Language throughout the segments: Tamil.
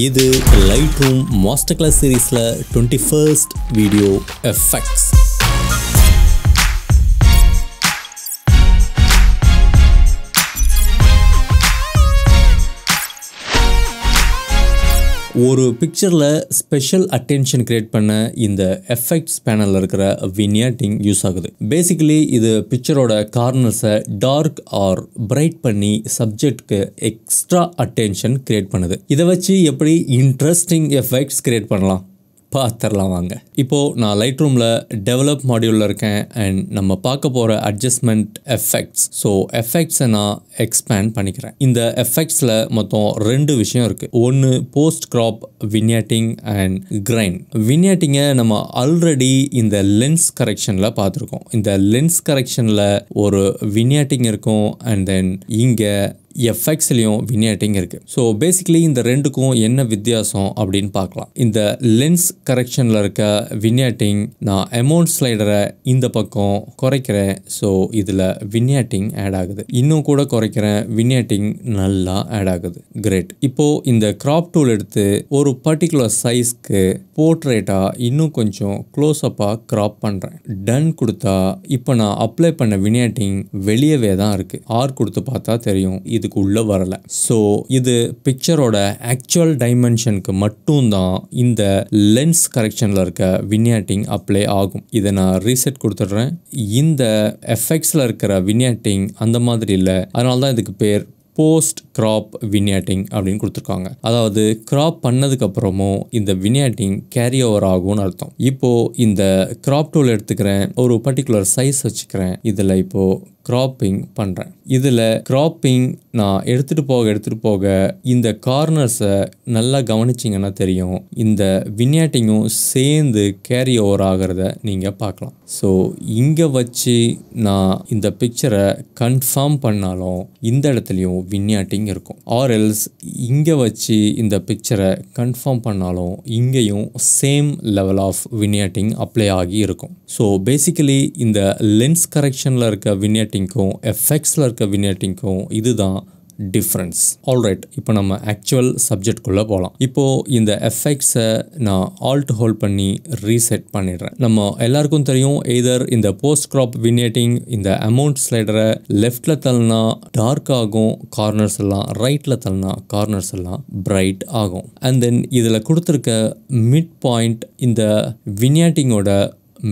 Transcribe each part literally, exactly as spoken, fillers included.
இது Lightroom Masterclass Seriesல twenty-first Video Effects. ஒரு பிக்சர்ல ஸ்பெஷல் அட்டென்ஷன் கிரியேட் பண்ண இந்த எஃபெக்ட்ஸ் பேனல்ல இருக்கிற வினியட்டிங் யூஸ் ஆகுது. பேசிக்கலி இது பிக்சரோட கார்னர்ஸை டார்க் ஆர் பிரைட் பண்ணி சப்ஜெக்ட்க்கு எக்ஸ்ட்ரா அட்டென்ஷன் கிரியேட் பண்ணுது. இத வச்சு எப்படி இன்ட்ரஸ்டிங் எஃபெக்ட்ஸ் கிரியேட் பண்ணலாம் பார்த்தறலாம் வாங்க. இப்போ நான் லைட்ரூம்ல டெவலப் மாடியூல்ல இருக்கேன் அண்ட் நம்ம பார்க்க போற அட்ஜஸ்ட்மென்ட் எஃபெக்ட்ஸ். ஸோ எஃபெக்ட்ஸை நான் எக்ஸ்பேண்ட் பண்ணிக்கிறேன். இந்த எஃபெக்ட்ஸில் மொத்தம் ரெண்டு விஷயம் இருக்குது. ஒன்று post crop vignetting and grain. வினியட்டிங்கை நம்ம ஆல்ரெடி இந்த லென்ஸ் கரெக்ஷனில் பார்த்துருக்கோம். இந்த லென்ஸ் கரெக்ஷனில் ஒரு வினியட்டிங் இருக்கும் அண்ட் தென் இங்கே எஃபெக்ட்ஸ்லையும் வினியட்டிங் இருக்குது. ஸோ பேசிக்கலி இந்த ரெண்டுக்கும் என்ன வித்தியாசம் அப்படின்னு பார்க்கலாம். இந்த லென்ஸ் கரெக்ஷனில் இருக்க வினியட்டிங் நான் அமௌண்ட் ஸ்லைடரை இந்த பக்கம் குறைக்கிறேன். ஸோ இதில் வினியட்டிங் ஆட் ஆகுது. இன்னும் கூட குறைக்கிறேன், வினியட்டிங் நல்லா ஆட் ஆகுது. கிரேட். இப்போது இந்த கிராப் டூல் எடுத்து ஒரு பர்டிகுலர் சைஸ்க்கு போர்ட்ரேட்டாக இன்னும் கொஞ்சம் க்ளோஸ்அப்பாக கிராப் பண்ணுறேன். டன் கொடுத்தா இப்போ நான் அப்ளை பண்ண வினியட்டிங் வெளியவே தான் இருக்குது. ஆர் கொடுத்து பார்த்தா தெரியும் இதுக்கு உள்ளே வரலை. ஸோ இது பிக்சரோட ஆக்சுவல் டைமென்ஷனுக்கு மட்டும்தான் இந்த லென்ஸ் கரெக்ஷனில் இருக்க வினியட்டிங் அப்ளை ஆகும். இதை நான் ரீசெட் கொடுத்துட்றேன். இந்த எஃபெக்ட்ஸில் இருக்கிற வினியட்டிங் அந்த மாதிரி இல்லை. அதனால தான் இதுக்கு பேர் போஸ்ட் கிராப் வினியட்டிங் அப்படின்னு கொடுத்துருக்காங்க. அதாவது கிராப் பண்ணதுக்கு அப்புறமும் இந்த வினியட்டிங் கேரி ஓவர் ஆகும்னு அர்த்தம். இப்போது இந்த கிராப் டூல் எடுத்துக்கிறேன், ஒரு பர்டிகுலர் சைஸ் வச்சுக்கிறேன். இதில் இப்போது கிராப்பிங் பண்ணுறேன். இதில் கிராப்பிங் நான் எடுத்துகிட்டு போக எடுத்துகிட்டு போக இந்த கார்னர்ஸை நல்லா கவனிச்சிங்கன்னா தெரியும். இந்த வினியட்டிங்கும் சேர்ந்து கேரி ஓவர் ஆகிறத நீங்கள் பார்க்கலாம். ஸோ இங்கே வச்சு நான் இந்த பிக்சரை கன்ஃபார்ம் பண்ணாலும் இந்த இடத்துலையும் வினியட்டிங் இருக்கும். ஆர் எல்ஸ் இங்கே வச்சு இந்த பிக்சரை கன்ஃபார்ம் பண்ணாலும் இங்கேயும் same level of vignetting apply ஆகி இருக்கும். ஸோ பேசிக்கலி இந்த லென்ஸ் கரெக்ஷனில் இருக்க வினியட்டிங் க்கும் எஃபெக்ட்ஸில் இருக்க வினியட்டிங்க்கும் இதுதான் டிஃப்ரென்ஸ். ஆல்ரைட், இப்போ நம்ம ஆக்சுவல் சப்ஜெக்ட்குள்ளே போகலாம். இப்போது இந்த எஃபெக்ட்ஸை நான் ஆல்ட் ஹோல்ட் பண்ணி ரீசெட் பண்ணிடுறேன். நம்ம எல்லாருக்கும் தெரியும், எதர் இந்த போஸ்ட் கிராப் வினியட்டிங் இந்த அமௌண்ட் ஸ்லைடரை லெஃப்டில் தள்ளினா டார்க் ஆகும் கார்னர்ஸ் எல்லாம், ரைட்டில் தள்ளினா கார்னர்ஸ் எல்லாம் பிரைட் ஆகும். அண்ட் தென் இதில் கொடுத்துருக்க மிட் பாயிண்ட் இந்த வினியட்டிங்கோட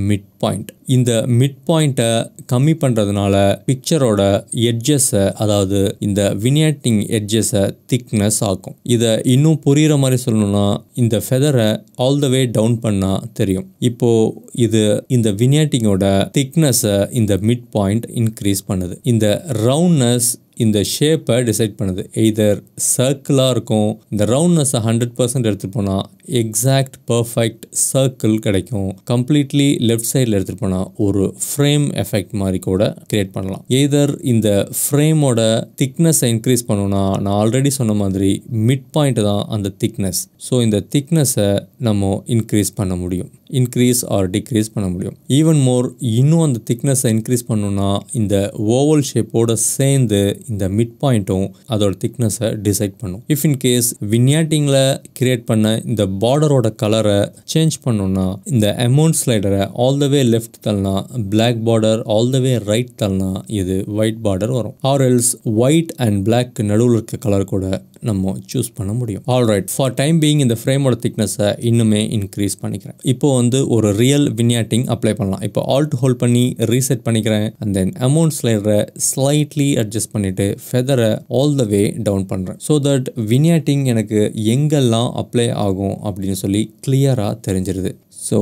மிட் பாயிண்ட். இந்த மிட் பாயிண்ட்டை கம்மி பண்ணுறதுனால பிக்சரோட எட்ஜஸை, அதாவது இந்த வினியட்டிங் எட்ஜஸை திக்னஸ் ஆகும். இதை இன்னும் புரிகிற மாதிரி சொல்லணும்னா இந்த ஃபெதரை ஆல் த வே டவுன் பண்ணால் தெரியும். இப்போது இது இந்த வினியட்டிங்கோட திக்னஸை இந்த மிட் பாயிண்ட் இன்க்ரீஸ் பண்ணுது. இந்த ரவுண்ட்னஸ் இந்த ஷேப்பை டிசைட் பண்ணுது. எய்தர் சர்க்கிளாக இருக்கும், இந்த ரவுண்ட்னஸை ஹண்ட்ரட் பர்சன்ட் எடுத்துகிட்டு போனால் எக்ஸாக்ட் பர்ஃபெக்ட் சர்க்கிள் கிடைக்கும். கம்ப்ளீட்லி லெஃப்ட் சைடில் எடுத்துகிட்டு போனால் ஒரு ஃப்ரேம் எஃபெக்ட் மாதிரி கூட கிரியேட் பண்ணலாம். எய்தர் இந்த ஃப்ரேமோட திக்னஸை இன்க்ரீஸ் பண்ணோன்னா நான் ஆல்ரெடி சொன்ன மாதிரி மிட் பாயிண்ட் தான் அந்த திக்னஸ். ஸோ இந்த திக்னஸை நம்ம இன்க்ரீஸ் பண்ண முடியும், இன்க்ரீஸ் ஆர் டிக்ரீஸ் பண்ண முடியும். ஈவன் மோர், இன்னும் அந்த திக்னஸை இன்க்ரீஸ் பண்ணோன்னா இந்த ஓவல் ஷேப்போடு சேர்ந்து இந்த மிட் பாயிண்ட்டும் அதோட திக்னஸை டிசைட் பண்ணும். இஃப் இன்கேஸ் வினியட்டிங்கில் கிரியேட் பண்ண இந்த பார்டரோட கலரை சேஞ்ச் பண்ணோன்னா இந்த அமௌண்ட் ஸ்லைடரை ஆல் த வே லெஃப்ட் தள்ளினா black border, all the way right தள்ளினா இது ஒயிட் பார்டர் வரும். Or else white and black நடுவில் இருக்க கலர் கூட நம்ம சூஸ் பண்ண முடியும். ஆல்ரைட், ஃபார் டைம் பீயிங் இந்த ஃப்ரேமோட திக்னஸை இன்னுமே இன்க்ரீஸ் பண்ணிக்கிறேன். இப்போ வந்து ஒரு ரியல் வினியட்டிங் அப்ளை பண்ணலாம். இப்போ ஆல்ட் ஹோல்ட் பண்ணி ரீசெட் பண்ணிக்கிறேன் அண்ட் தென் அமௌண்ட் ஸ்லைடரை ஸ்லைட்லி அட்ஜஸ்ட் பண்ணிட்டு ஃபெதரை ஆல் த வே டவுன் பண்ணுறேன். ஸோ தட் வினியட்டிங் எனக்கு எங்கெல்லாம் அப்ளை ஆகும் அப்படின்னு சொல்லி கிளியராக தெரிஞ்சிருது. ஸோ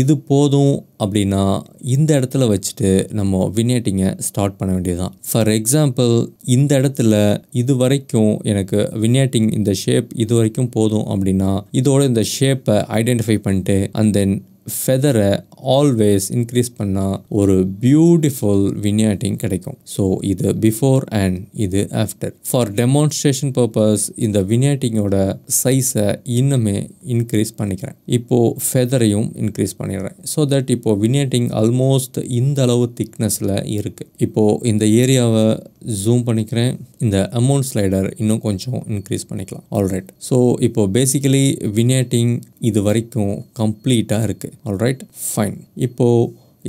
இது போதும் அப்படின்னா இந்த இடத்துல வச்சுட்டு நம்ம வினியட்டிங்கை ஸ்டார்ட் பண்ண வேண்டியதுதான். ஃபார் எக்ஸாம்பிள், இந்த இடத்துல இது வரைக்கும் எனக்கு வினியட்டிங் இந்த ஷேப் இது வரைக்கும் போதும் அப்படின்னா இதோட இந்த ஷேப்பை ஐடென்டிஃபை பண்ணிட்டு அண்ட் தென் ஃபெதரை always increase பண்ணா ஒரு beautiful vignetting கிடைக்கும். So இது before and இது after. For demonstration purpose இந்த vignetting ஓட size இன்னமே increase பண்ணிக்கிறேன். இப்போ featherயும் increase பண்ணிக்கிறேன். So that இப்போ vignetting almost இந்த அளவு thicknessல இருக்கு. இப்போ இந்த ஏரியாவை zoom பண்ணிக்கிறேன். இந்த amount slider இன்னும் கொஞ்சம் increase பண்ணிக்கலாம். Alright. So இப்போ basically vignetting இது வரைக்கும் complete ஆ இருக்கு. Alright. Fine. இப்போ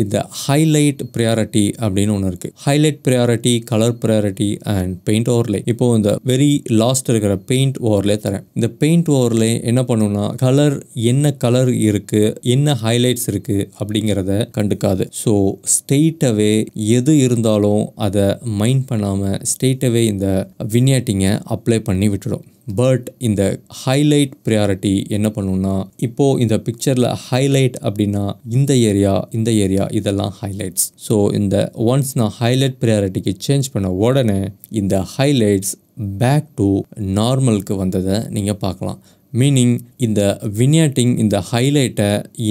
இந்த highlight priority அப்படின்னு ஒன்று இருக்குது. Highlight priority, color priority and paint overlay. இப்போ இந்த very last இருக்கிற paint overlay தரேன். இந்த paint overlay என்ன பண்ணுன்னா கலர் என்ன கலர் இருக்கு என்ன highlights இருக்கு அப்படிங்கிறத கண்டுக்காது. ஸோ ஸ்ட்ரெய்ட்டாவே எது இருந்தாலும் அதை மைண்ட் பண்ணாமல் ஸ்ட்ரெய்ட்டாவே இந்த வினியட்டிங்கை அப்ளை பண்ணி விட்டுடும். But in the highlight priority என்ன பண்ணும்னா இப்போ இந்த பிக்சர்ல highlight அப்படினா இந்த ஏரியா இந்த ஏரியா இதெல்லாம் highlights. So இந்த once நான் highlight priority க்கு change பண்ண உடனே இந்த highlights back to normal க்கு வந்ததை நீங்க பார்க்கலாம். Meaning இந்த vignetting இந்த highlight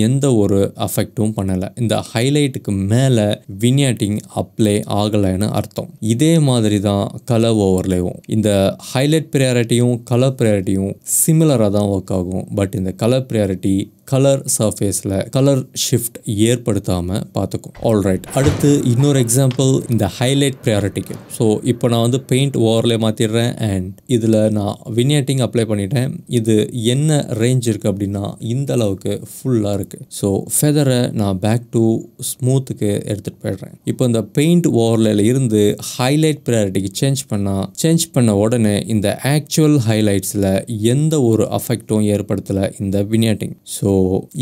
எந்த ஒரு அஃபெக்ட்டும் பண்ணல. இந்த highlightக்கு மேல vignetting அப்ளை ஆகலைன்னு அர்த்தம். இதே மாதிரி தான் கலர் ஓவர்லேயும் இந்த highlight priorityயும் கலர் priorityயும் சிமிலராக தான் ஒர்க் ஆகும். பட் இந்த கலர் priority கலர் சர்ஃபேஸில் கலர் ஷிஃப்ட் ஏற்படுத்தாமல் பார்த்துக்கும். ஆல்ரைட், அடுத்து இன்னொரு எக்ஸாம்பிள் இந்த ஹைலைட் ப்ரையாரிட்டிக்கு. ஸோ இப்போ நான் வந்து பெயிண்ட் ஓவர்லே மாற்றிடுறேன் அண்ட் இதில் நான் வினியட்டிங் அப்ளை பண்ணிட்டேன். இது என்ன ரேஞ்ச் இருக்குது அப்படின்னா இந்த அளவுக்கு ஃபுல்லாக இருக்குது. ஸோ ஃபெதரை நான் பேக் டு ஸ்மூத்துக்கு எடுத்துகிட்டு போயிடுறேன். இப்போ இந்த பெயிண்ட் ஓவர்லேயில் இருந்து ஹைலைட் ப்ரையாரிட்டிக்கு சேஞ்ச் பண்ணால் சேஞ்ச் பண்ண உடனே இந்த ஆக்சுவல் ஹைலைட்ஸில் எந்த ஒரு அஃபெக்டும் ஏற்படுத்தலை இந்த வினியட்டிங். ஸோ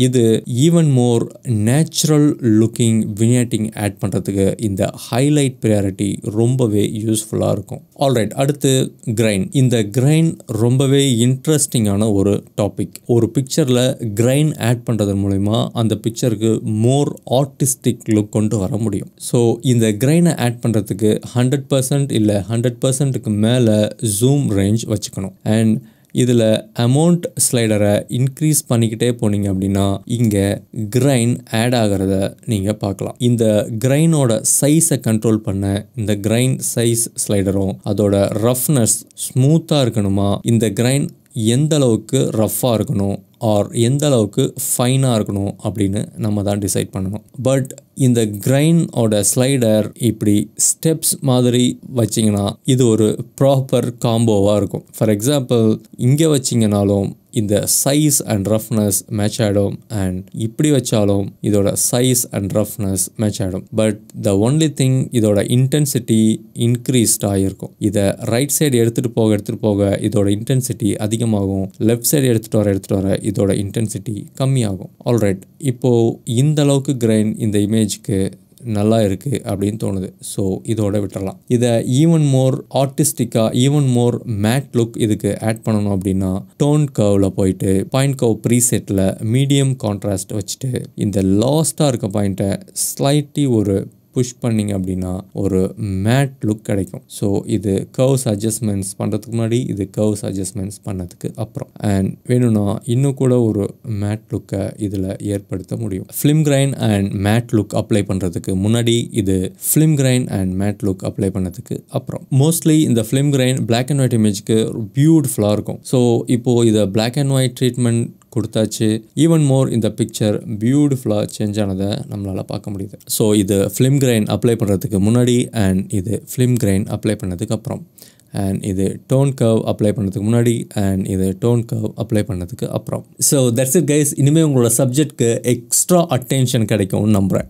இது even more natural looking vignetting add பண்ணுறதுக்கு இந்த ஹைலைட் ப்ரையாரிட்டி ரொம்பவே யூஸ்ஃபுல்லாக இருக்கும். ஆல்ரைட், அடுத்து கிரைன். இந்த கிரைன் ரொம்பவே இன்ட்ரெஸ்டிங்கான ஒரு டாபிக். ஒரு பிக்சரில் கிரைன் ஆட் பண்ணுறது மூலிமா அந்த பிக்சருக்கு மோர் ஆர்டிஸ்டிக் லுக் கொண்டு வர முடியும். ஸோ இந்த கிரைனை ஆட் பண்ணுறதுக்கு ஹண்ட்ரட் பர்சன்ட் இல்லை ஹண்ட்ரட் பர்சன்ட்டுக்கு மேலே ஜூம் ரேஞ்ச் வச்சுக்கணும். அண்ட் இதில் அமௌண்ட் ஸ்லைடரை இன்க்ரீஸ் பண்ணிக்கிட்டே போனீங்க அப்படின்னா இங்கே கிரைன் ஆட் ஆகிறத நீங்கள் பார்க்கலாம். இந்த கிரைனோட சைஸை கண்ட்ரோல் பண்ண இந்த கிரைன் சைஸ் ஸ்லைடரும் அதோட ரஃப்னஸ் ஸ்மூத்தாக இருக்கணுமா, இந்த கிரைன் எந்த அளவுக்கு ரஃப்பாக இருக்கணும் ஆர் எந்த அளவுக்கு ஃபைனாக இருக்கணும் அப்படின்னு நம்ம தான் டிசைட் பண்ணணும். பட் இந்த கிரைனோட ஸ்லைடர் இப்படி ஸ்டெப்ஸ் மாதிரி வச்சிங்கன்னா இது ஒரு ப்ராப்பர் காம்போவாக இருக்கும். ஃபார் எக்ஸாம்பிள் இங்கே வச்சிங்கனாலும் இந்த சைஸ் அண்ட் ரஃப்னஸ் மேட்ச் ஆகிடும் அண்ட் இப்படி வச்சாலும் இதோட சைஸ் அண்ட் ரஃப்னஸ் மேட்ச் ஆகிடும். பட் த ஒன்லி திங் இதோட இன்டென்சிட்டி இன்க்ரீஸ்டாக இருக்கும். இதை ரைட் சைடு எடுத்துகிட்டு போக எடுத்துகிட்டு போக இதோட இன்டென்சிட்டி அதிகமாகும், லெஃப்ட் சைடு எடுத்துகிட்டு வர எடுத்துகிட்டு வர இதோட இன்டென்சிட்டி கம்மியாகும். ஆல்ரைட், இப்போது இந்த அளவுக்கு கிரைன் இந்த இமேஜுக்கு நல்லா இருக்குது அப்படின்னு தோணுது. ஸோ இதோட விட்டுறலாம். இதை ஈவன் மோர் ஆர்டிஸ்டிக்காக ஈவன் மோர் மேட் லுக் இதுக்கு ஆட் பண்ணணும் அப்படின்னா டோன் கர்வில் போயிட்டு பாயிண்ட் கர்வ் ப்ரீசெட்டில் மீடியம் கான்ட்ராஸ்ட் வச்சுட்டு இந்த லாஸ்ட்டாக இருக்க பாயிண்ட்டை ஸ்லைட்லி ஒரு புஷ் பண்ணிங்க அப்படின்னா ஒரு மேட் லுக் கிடைக்கும். ஸோ இது கர்வ்ஸ் அட்ஜஸ்ட்மெண்ட்ஸ் பண்ணுறதுக்கு முன்னாடி இது கர்வ்ஸ் அட்ஜஸ்ட்மெண்ட்ஸ் பண்ணதுக்கு அப்புறம் அண்ட் வேணும்னா இன்னும் கூட ஒரு மேட் லுக்கை இதில் ஏற்படுத்த முடியும். Film grain and matte look apply பண்ணுறதுக்கு முன்னாடி இது film grain and matte look apply பண்ணதுக்கு அப்புறம் மோஸ்ட்லி இந்த film grain black and white இமேஜுக்கு பியூட்டிஃபுல்லாக இருக்கும். ஸோ இப்போது இதை பிளாக் அண்ட் ஒயிட் ட்ரீட்மெண்ட் கொடுத்தாச்சு. ஈவன் மோர் இந்த பிக்சர் பியூட்டிஃபுல்லாக சேஞ்ச் ஆனதை நம்மளால் பார்க்க முடியுது. ஸோ இது ஃபிலிம் கிரைன் அப்ளை பண்ணுறதுக்கு முன்னாடி அண்ட் இது ஃபிலிம் கிரைன் அப்ளை பண்ணதுக்கு அப்புறம் and இது டோன் கர்வ் அப்ளை பண்ணதுக்கு முன்னாடி அண்ட் இது டோன் கர்வ் அப்ளை பண்ணதுக்கு அப்புறம். So that's it guys. இனிமேல் உங்களோட சப்ஜெக்ட்க்கு எக்ஸ்ட்ரா அட்டென்ஷன் கிடைக்கும்னு நம்புகிறேன்.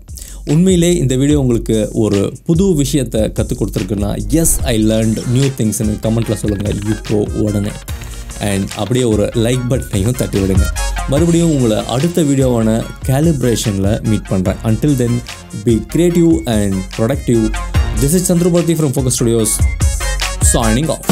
உண்மையிலே இந்த வீடியோ உங்களுக்கு ஒரு புது விஷயத்தை கற்றுக் கொடுத்துருக்குன்னா எஸ் ஐ லேர்ன்ட் நியூ திங்ஸ்ன்னு கமெண்ட்டில் சொல்லுங்கள் இப்போ உடனே. அண்ட் அப்படியே ஒரு லைக் பட்டனையும் தட்டி விடுங்க. மறுபடியும் உங்களை அடுத்த வீடியோவான கேலிப்ரேஷனில் மீட் பண்ணுறேன். Until then be creative and productive. This is Chandru Bharathi from Focus Studios signing off.